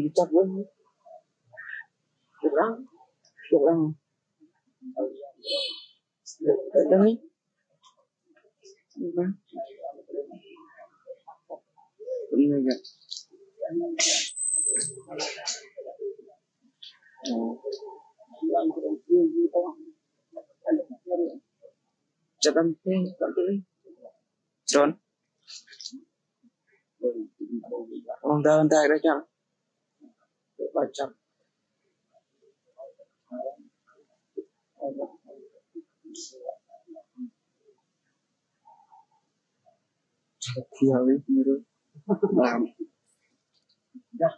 dicapai. Kurang. Ada ni. Ini aja. Jangan John. Orang dah hendak raja, baca. Tiada lagi miru. Lam. Dah.